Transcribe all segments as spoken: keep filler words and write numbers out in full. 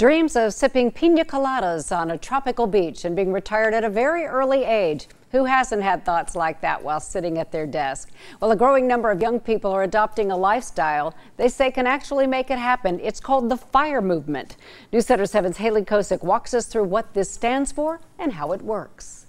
Dreams of sipping pina coladas on a tropical beach and being retired at a very early age. Who hasn't had thoughts like that while sitting at their desk? Well, a growing number of young people are adopting a lifestyle they say can actually make it happen. It's called the FIRE movement. News Center seven's Haley Kosik walks us through what this stands for and how it works.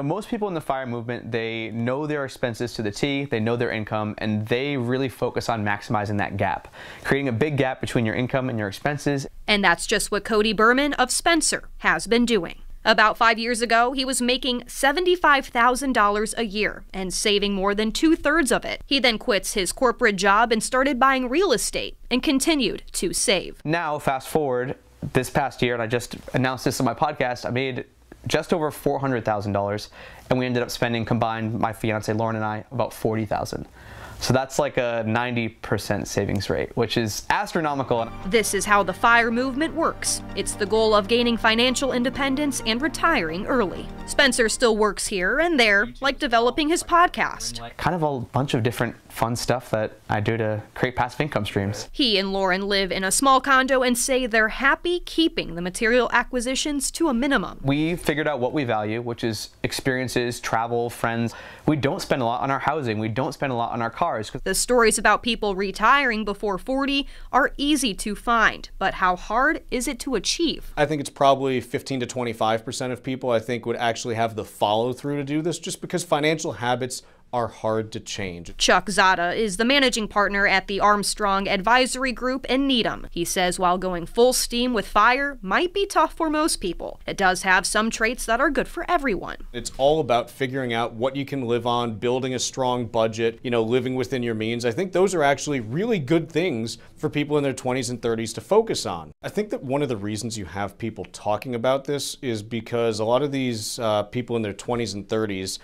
Most people in the FIRE movement, they know their expenses to the T, they know their income, and they really focus on maximizing that gap, creating a big gap between your income and your expenses. And that's just what Cody Berman of Spencer has been doing. About five years ago, he was making seventy-five thousand dollars a year and saving more than two-thirds of it. He then quits his corporate job and started buying real estate and continued to save. Now, fast forward this past year, and I just announced this on my podcast, I made just over four hundred thousand dollars, and we ended up spending combined, my fiance Lauren and I, about forty thousand dollars. So that's like a ninety percent savings rate, which is astronomical. This is how the FIRE movement works. It's the goal of gaining financial independence and retiring early. Spencer still works here and there, like developing his podcast. Kind of a bunch of different fun stuff that I do to create passive income streams. He and Lauren live in a small condo and say they're happy keeping the material acquisitions to a minimum. We figured out what we value, which is experiences, travel, friends. We don't spend a lot on our housing. We don't spend a lot on our cars. The stories about people retiring before forty are easy to find, but how hard is it to achieve? I think it's probably fifteen to twenty-five percent of people I think would actually have the follow-through to do this, just because financial habits are hard to change. Chuck Zotta is the managing partner at the Armstrong Advisory Group in Needham. He says while going full steam with FIRE might be tough for most people, it does have some traits that are good for everyone. It's all about figuring out what you can live on, building a strong budget, you know, living within your means. I think those are actually really good things for people in their twenties and thirties to focus on. I think that one of the reasons you have people talking about this is because a lot of these uh, people in their twenties and thirties,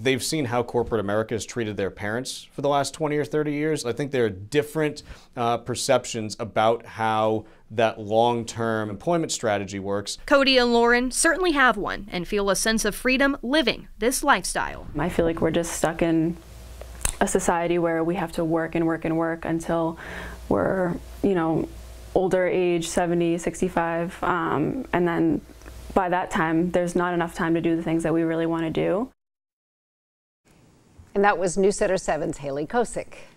they've seen how corporate America has treated their parents for the last twenty or thirty years. I think there are different uh, perceptions about how that long-term employment strategy works. Cody and Lauren certainly have one and feel a sense of freedom living this lifestyle. I feel like we're just stuck in a society where we have to work and work and work until we're, you know, older age, seventy, sixty-five, um, and then by that time, there's not enough time to do the things that we really want to do. And that was News Center seven's Haley Kosik.